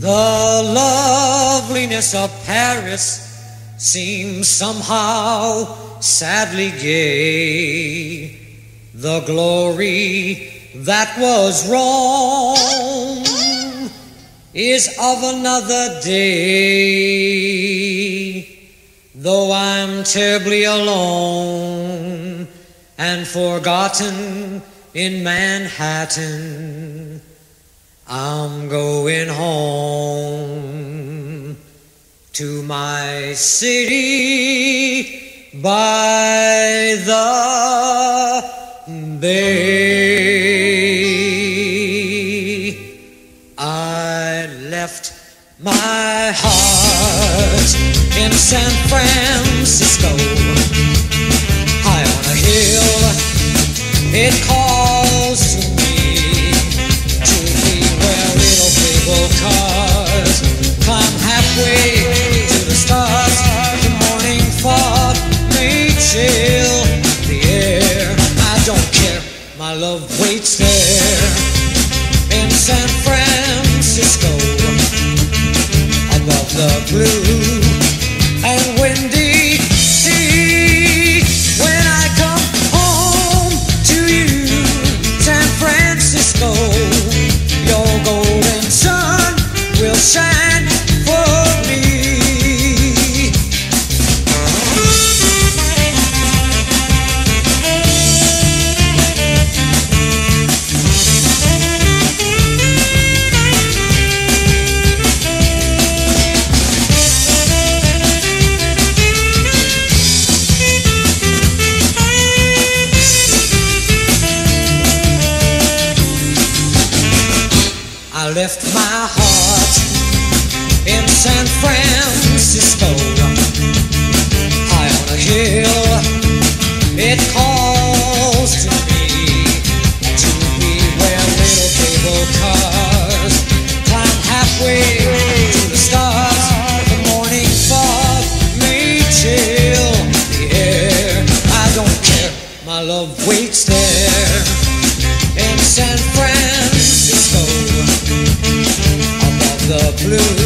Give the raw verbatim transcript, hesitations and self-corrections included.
The loveliness of Paris seems somehow sadly gay. The glory that was wrong is of another day. Though I'm terribly alone and forgotten in Manhattan, I'm going home to my city by the bay. I left my heart in San Francisco, high on a hill. It calls to me to be where little people cars climb halfway to the stars. The morning fog may chill the air. I don't care, my love waits there in San Francisco. Above the blue and windy sea, when I come home to you, San Francisco, your golden sun will shine for me. I left my heart in San Francisco, high on a hill. It calls to me to be where little cable cars climb halfway to the stars. The morning fog may chill the air. I don't care, my love waits there in San Francisco. Blue.